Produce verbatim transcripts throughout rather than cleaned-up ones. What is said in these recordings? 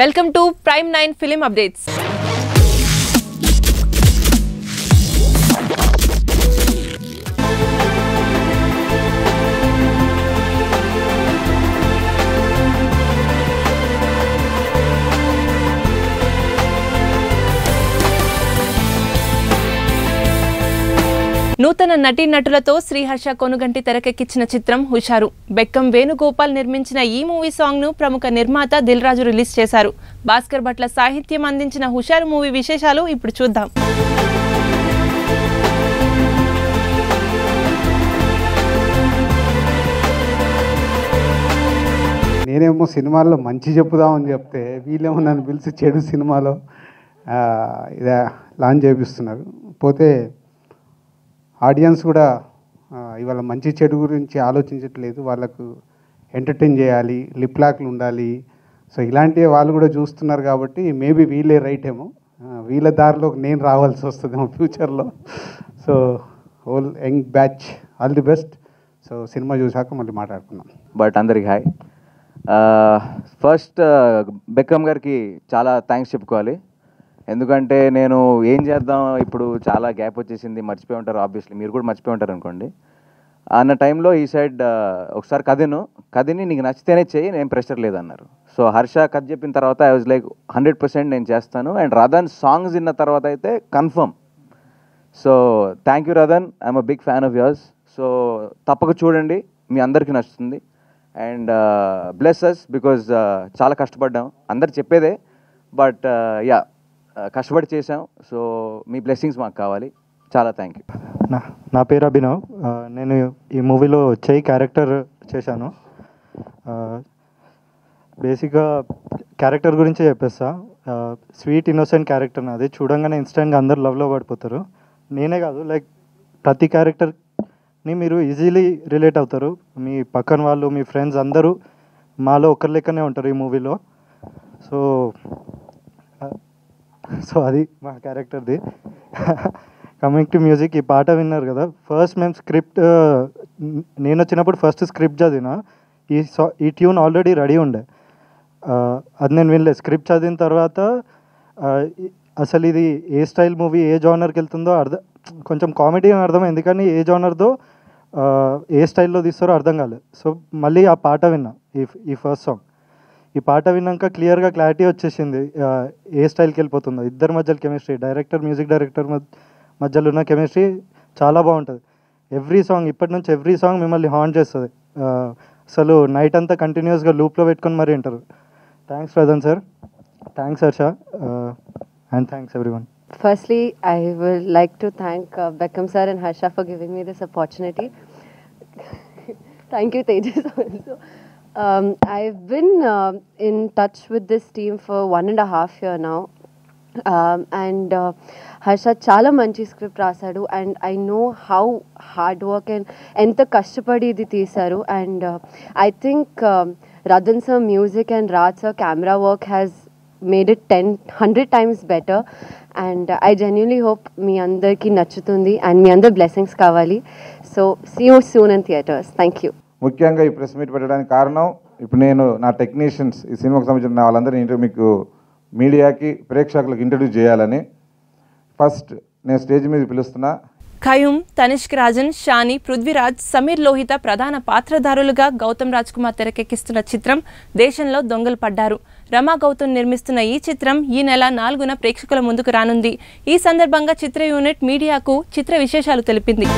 Welcome to Prime nine Film Updates. నూతన నటీ నటులతో శ్రీ హర్ష కొనుగంటి తెరకెక్కించిన చిత్రం హుషారు. బెక్కం వేణుగోపాల్ నిర్మించిన ఈ మూవీ సాంగ్ను ప్రముఖ నిర్మాత దిల్ రాజు రిలీజ్ చేశారు. భాస్కర్ భట్ల సాహిత్యం అందించిన హుషారు మూవీ విశేషాలు ఇప్పుడు చూద్దాం. నేనేమో సినిమాల్లో మంచి చెప్పుదామని చెప్తే వీళ్ళేమో నన్ను పిలిచి చెడు సినిమాలో ఇదే లాంచ్ చేపిస్తున్నారు. పోతే ఆడియన్స్ కూడా ఇవాళ మంచి చెడు గురించి ఆలోచించట్లేదు, వాళ్ళకు ఎంటర్టైన్ చేయాలి, లిప్ లాక్లు ఉండాలి, సో ఇలాంటివి వాళ్ళు కూడా చూస్తున్నారు. కాబట్టి మేబీ వీళ్ళే రైట్ ఏమో, వీళ్ళ దారిలో నేను రావాల్సి వస్తుందేమో ఫ్యూచర్లో. So whole young batch all the best. So cinema చూసాక మళ్ళీ మాట్లాడుకున్నాం. బట్ అందరికి హాయ్. ఫస్ట్ బెక్కమ్ గారికి చాలా థ్యాంక్స్ చెప్పుకోవాలి. ఎందుకంటే నేను ఏం చేద్దాం, ఇప్పుడు చాలా గ్యాప్ వచ్చేసింది, మర్చిపోయి ఉంటారు, ఆబ్వియస్లీ మీరు కూడా మర్చిపోయి ఉంటారు అనుకోండి. అన్న టైంలో ఈ సైడ్ ఒకసారి కథను కథని నీకు నచ్చితేనే చేయి, నేను ప్రెషర్ లేదన్నారు. సో హర్ష కథ చెప్పిన తర్వాత I was like hundred percent నేను చేస్తాను. అండ్ రథన్ సాంగ్స్ విన్న తర్వాత అయితే confirm. So thank you Rathan, I'm a big fan of yours. So తప్పక చూడండి, మీ అందరికీ నచ్చుతుంది. అండ్ బ్లెస్ అస్ బికాజ్ చాలా కష్టపడ్డాం, అందరు చెప్పేదే, బట్ యా కష్టపడి చేసాం. సో మీ బ్లెస్సింగ్స్ మాకు కావాలి. చాలా థ్యాంక్ యూ. నా నా పేరు అభినవ్. నేను ఈ మూవీలో చెయ్యి క్యారెక్టర్ చేశాను. బేసిక్గా క్యారెక్టర్ గురించి చెప్పేస్తా. స్వీట్ ఇన్నోసెంట్ క్యారెక్టర్ నాది. చూడంగానే ఇన్స్టెంట్గా అందరు లవ్లో పడిపోతారు. నేనే కాదు, లైక్ ప్రతి క్యారెక్టర్ని మీరు ఈజీలీ రిలేట్ అవుతారు. మీ పక్కన వాళ్ళు, మీ ఫ్రెండ్స్ అందరూ మాలో ఒకరి లెక్కనే ఉంటారు ఈ మూవీలో. సో సో అది మా క్యారెక్టర్ది. కమింగ్ టు మ్యూజిక్, ఈ పాట విన్నారు కదా, ఫస్ట్ మేము స్క్రిప్ట్ నేను వచ్చినప్పుడు ఫస్ట్ స్క్రిప్ట్ చదివిన, ఈ సా ఈ ట్యూన్ ఆల్రెడీ రెడీ ఉండే, అది నేను వినలేదు. స్క్రిప్ట్ చదివిన తర్వాత అసలు ఇది ఏ స్టైల్ మూవీ, ఏ జానర్కి వెళ్తుందో అర్థం, కొంచెం కామెడీ అని అర్థమైంది, కానీ ఏ జానర్తో ఏ స్టైల్లో తీస్తారో అర్థం కాలేదు. సో మళ్ళీ ఆ పాట విన్నా, ఈ ఈ ఫస్ట్ సాంగ్, ఈ పాట విన్నాక క్లియర్గా క్లారిటీ వచ్చేసింది ఏ స్టైల్కి వెళ్ళిపోతుందో. ఇద్దరి మధ్యలో కెమిస్ట్రీ, డైరెక్టర్ మ్యూజిక్ డైరెక్టర్ మధ్యలో ఉన్న కెమిస్ట్రీ చాలా బాగుంటుంది. ఎవ్రీ సాంగ్ ఇప్పటి నుంచి ఎవ్రీ సాంగ్ మిమ్మల్ని హాంట్ చేస్తుంది. అసలు నైట్ అంతా కంటిన్యూస్గా లూప్లో పెట్టుకొని మరీ ఉంటారు. Thanks Pradhan sir, thanks Harsha, and thanks everyone. Firstly I would like to thank Beckham sir and Harsha for giving me this opportunity. Thank you Tejas also. Um, I've been uh, in touch with this team for one and a half year now, um, and uh, Harsha Chala manchi script rasadu, and I know how hard work and enta kashapadi idi teesaru, and uh, I think um, Radhan sir music and Raj sir camera work has made it ten, one hundred times better, and uh, I genuinely hope mee andarki nachutundi and mee andar blessings kavali. So see you soon in theaters. Thank you. ముఖ్యంగా ఈ press meet పెట్టడానికి కారణం, ఇప్పుడు నేను నా technicians, ఈ సినిమాకు సంబంధించిన వాళ్ళందరినీ ఇంటర్వ్యూ మీకు మీడియాకి ప్రేక్షకులకు ఇంట్రడ్యూస్ చేయాలని ఫస్ట్ నేను స్టేజ్ మీద పిలుస్తున్నా. ఖయూం, తనిష్క్ రాజన్, షాని, పృథ్వీరాజ్, సమీర్ లోహిత ప్రధాన పాత్రధారులుగా గౌతమ్ రాజ్ కుమార్ తెరకెక్కిస్తున్న చిత్రం దేశంలో దొంగలు పడ్డారు. రమా గౌతమ్ నిర్మిస్తున్న ఈ చిత్రం ఈ నెల నాలుగున ప్రేక్షకుల ముందుకు రానుంది. ఈ సందర్భంగా చిత్ర యూనిట్ మీడియాకు చిత్ర విశేషాలు తెలిపింది.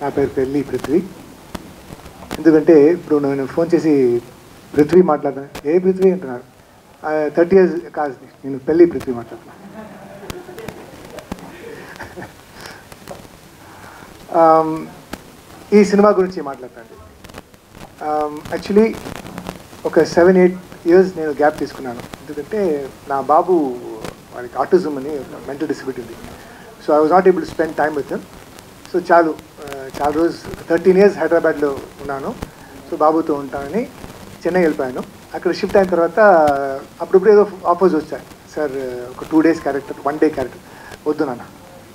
నా పేరు పెళ్ళి పృథ్వి. ఎందుకంటే ఇప్పుడు నేను ఫోన్ చేసి పృథ్వీ మాట్లాడుతాను, ఏ పృథ్వీ అంటున్నారు, థర్టీ ఇయర్స్ కాదు, నేను పెళ్ళి పృథ్వీ మాట్లాడుతున్నాను. ఈ సినిమా గురించి మాట్లాడతాను. యాక్చువల్లీ ఒక సెవెన్ ఎయిట్ ఇయర్స్ నేను గ్యాప్ తీసుకున్నాను. ఎందుకంటే నా బాబు వాడికి ఆటిజం అని మెంటల్ డిసబిలిటీ ఉంది. So I was not able to spend time with him. So చాలు చాలా రోజు థర్టీన్ ఇయర్స్ హైదరాబాద్లో ఉన్నాను. సో బాబుతో ఉంటానని చెన్నై వెళ్ళిపోయాను. అక్కడ షిఫ్ట్ అయిన తర్వాత అప్పుడప్పుడు ఏదో ఆఫర్స్ వచ్చాయి, సార్ ఒక two days character one day character వద్దు నాన్న,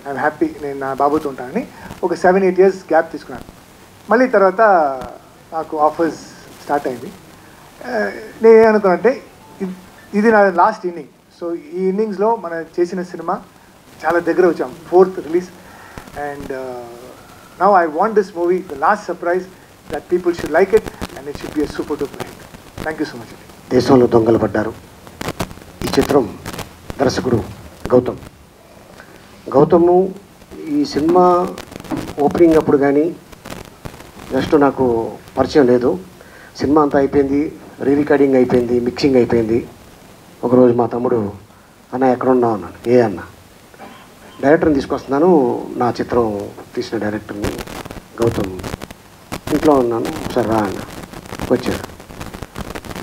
ఐఎమ్ హ్యాపీ నేను నా బాబుతో ఉంటానని ఒక సెవెన్ ఎయిట్ ఇయర్స్ గ్యాప్ తీసుకున్నాను. మళ్ళీ తర్వాత నాకు ఆఫర్స్ స్టార్ట్ అయింది. నేనేమనుకున్నా అంటే ఇది నా లాస్ట్ ఇన్నింగ్, సో ఈ ఇన్నింగ్స్లో మనం చేసిన సినిమా చాలా దగ్గర వచ్చాం, fourth release. And now I want this movie the last surprise that people should like it and it should be a super duper hit. Thank you so much. దేశంలో దొంగలు పడ్డారు ఈ చిత్రం దర్శకుడు గౌతమ్. గౌతము ఈ సినిమా ఓపెనింగ్ అప్పుడు కానీ జస్ట్ నాకు పరిచయం లేదు. సినిమా అంతా అయిపోయింది, రీ రికార్డింగ్ అయిపోయింది, మిక్సింగ్ అయిపోయింది. ఒకరోజు మా తమ్ముడు అన్న ఎక్కడున్నావు అన్నాడు. ఏ అన్న, డైరెక్టర్ని తీసుకొస్తున్నాను, నా చిత్రం తీసిన డైరెక్టర్ని గౌతమ్, ఇంట్లో ఉన్నాను ఒకసారి రా అన్న. వచ్చాడు.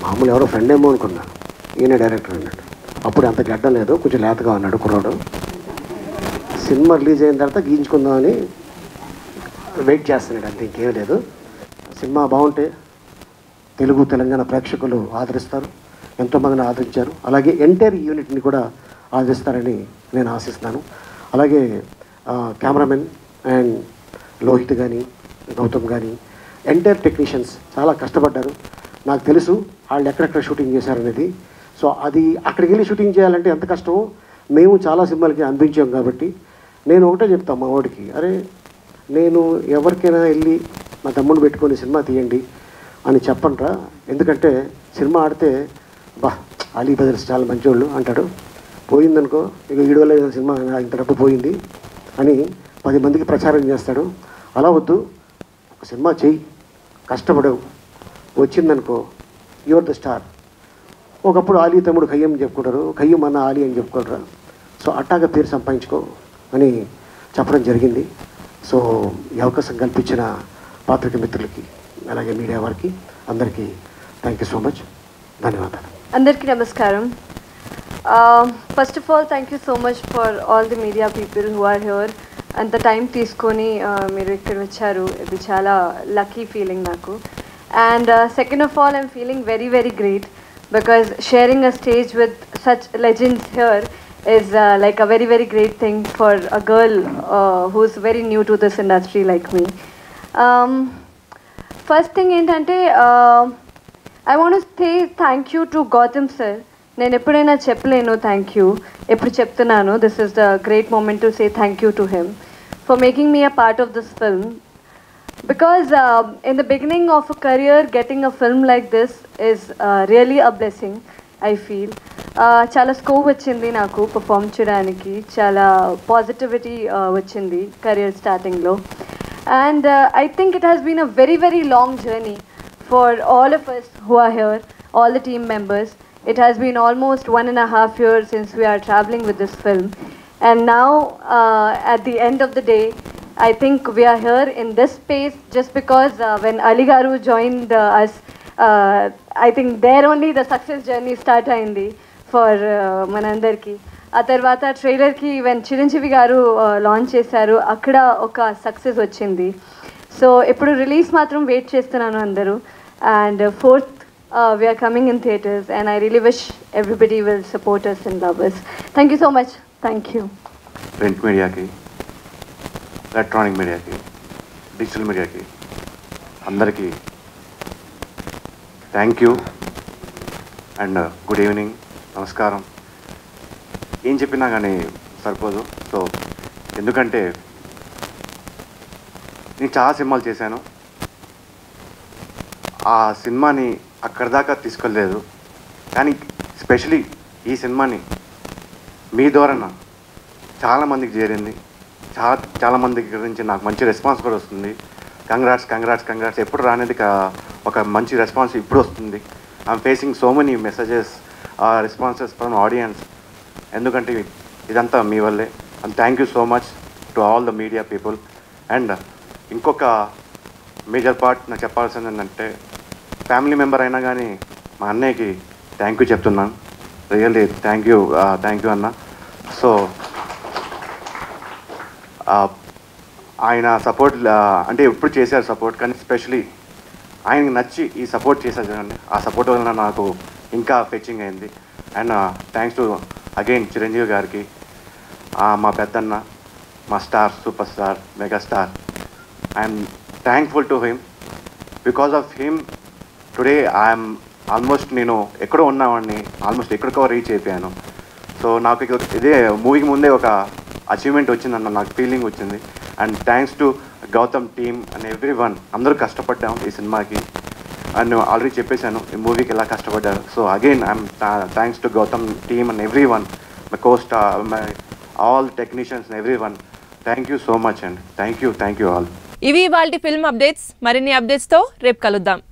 మామూలు ఎవరో ఫ్రెండ్ ఏమో అనుకున్నాను, ఈయన డైరెక్టర్ అన్నాడు. అప్పుడు అంత గడ్డం లేదు, కొంచెం లేతగా అన్నాడు కుర్రాడు. సినిమా రిలీజ్ అయిన తర్వాత గీయించుకుందామని వెయిట్ చేస్తున్నాడు, అంతే ఇంకేం లేదు. సినిమా బాగుంటే తెలుగు తెలంగాణ ప్రేక్షకులు ఆదరిస్తారు, ఎంతోమందిని ఆదరించారు, అలాగే ఎంటైర్ యూనిట్ని కూడా ఆదరిస్తారని నేను ఆశిస్తున్నాను. అలాగే కెమెరామెన్ అండ్ లోహిత్ కానీ గౌతమ్ కానీ ఎంటైర్ టెక్నీషియన్స్ చాలా కష్టపడ్డారు. నాకు తెలుసు వాళ్ళు ఎక్కడెక్కడ షూటింగ్ చేశారనేది. సో అది అక్కడికి వెళ్ళి షూటింగ్ చేయాలంటే ఎంత కష్టమో మేము చాలా సినిమాలకి అందించాం. కాబట్టి నేను ఒకటే చెప్తాను మా వాడికి, అరే నేను ఎవరికైనా వెళ్ళి నా తమ్ముడు పెట్టుకొని సినిమా తీయండి అని చెప్పంట్రా, ఎందుకంటే సినిమా ఆడితే బా అలీ బ్రదర్స్ చాలా మంచివాళ్ళు అంటాడు, పోయిందనుకో ఇక ఈడోళ్ళ సినిమా ఇంత డబ్బు పోయింది అని పది మందికి ప్రచారం చేస్తాడు. అలా వద్దు, ఒక సినిమా చెయ్యి, కష్టపడవు, వచ్చిందనుకో యువర్ ద స్టార్. ఒకప్పుడు ఆలీ తమ్ముడు ఖయ్యం చెప్పుకుంటారు, ఖయ్యం అన్న ఆలీ అని చెప్పుకుంటారు. సో అట్టాగా పేరు సంపాదించుకో అని చెప్పడం జరిగింది. సో ఈ అవకాశం కల్పించిన పాత్రిక మిత్రులకి అలాగే మీడియా వారికి అందరికీ థ్యాంక్ యూ సో మచ్, ధన్యవాదాలు. అందరికీ నమస్కారం. First of all thank you so much for all the media people who are here. అంత టైం తీసుకొని మీరు ఇక్కడ వచ్చారు, ఇది చాలా లక్కీ ఫీలింగ్ నాకు. And second of all I'm feeling very very great because sharing a stage with such legends here is uh, like a very very great thing for a girl uh, who's very new to this industry like me. Um, first thing entante uh, I want to say thank you to Gautam sir. Nen eppudaina cheppalenu thank you. Eppudu cheptunanu. This is the great moment to say thank you to him for making me a part of this film. Because uh, in the beginning of a career, getting a film like this is uh, really a blessing, I feel. చాలా scope వచ్చింది నాకు perform చేయడానికి, చాలా positivity వచ్చింది career స్టార్టింగ్లో. And I think it has been a very very long journey for all of us who are here, all the team members. It has been almost one and half year since we are travelling with this film. And now at the end of the day I think we're here in this space just because when Ali గారు joined us I think there only the success journey start అయింది ఫర్ మనందరికీ. ఆ తర్వాత ట్రైలర్కి when Chiranjeevi గారు launch చేశారు, అక్కడ ఒక సక్సెస్ వచ్చింది. సో ఇప్పుడు రిలీజ్ మాత్రం వెయిట్ చేస్తున్నాను అందరూ. And fourth we're coming in theatres and I really wish everybody will support us and love us. Thank you so much. Thank you. Print మీడియాకి, ఎలక్ట్రానిక్ మీడియాకి, డిజిటల్ మీడియాకి అందరికీ thank you and good evening, నమస్కారం. ఏం చెప్పినా కానీ సరిపోదు. So ఎందుకంటే నేను చాలా సినిమాలు చేశాను, ఆ సినిమాని అక్కడి దాకా తీసుకెళ్ళలేదు, కానీ స్పెషలీ ఈ సినిమాని మీ ద్వారా చాలామందికి చేరింది. చాలా చాలామందికి గురించి నాకు మంచి రెస్పాన్స్ కూడా వస్తుంది. కంగ్రాట్స్ కంగ్రాట్స్ కంగ్రాట్స్ ఎప్పుడు రానేది ఒక మంచి రెస్పాన్స్ ఇప్పుడు వస్తుంది. I'm facing so many messages, responses from audience, ఎందుకంటే ఇదంతా మీ వల్లే. And thank you so much to all the media people. And ఇంకొక మేజర్ పార్ట్ నాకు చెప్పాల్సింది ఏంటంటే ఫ్యామిలీ మెంబర్ అయినా కానీ మా అన్నయ్యకి థ్యాంక్ యూ చెప్తున్నాను. Really thank you, thank you అన్న. సో ఆయన సపోర్ట్ అంటే ఎప్పుడు చేశారు సపోర్ట్, కానీ స్పెషలీ ఆయనకు నచ్చి ఈ సపోర్ట్ చేశారు చూడండి. ఆ సపోర్ట్ వలన నాకు ఇంకా ఫెచ్చింగ్ అయింది. And thanks to again Chiranjeevi గారికి, మా పెద్దన్న, మా star, super star, megastar. I'm thankful to him. Because of him today I'm almost నేను ఎక్కడో ఉన్నామని ఆల్మోస్ట్ ఎక్కడికో రీచ్ అయిపోయాను. సో నాకు ఇదే మూవీకి ముందే ఒక అచీవ్మెంట్ వచ్చిందన్న నాకు ఫీలింగ్ వచ్చింది. And thanks to Gautam team and every one, అందరూ కష్టపడ్డాం ఈ సినిమాకి. అండ్ ఆల్రెడీ చెప్పేశాను ఈ మూవీకి ఎలా కష్టపడ్డారు. So again I'm thanks to Gautam team and every one, my cast, my all technicians and every one. Thank you so much and thank you, thank you all. ఇవి వాళ్ళ ఫిల్మ్ అప్డేట్స్. మరిన్ని అప్డేట్స్తో రేపు కలుద్దాం.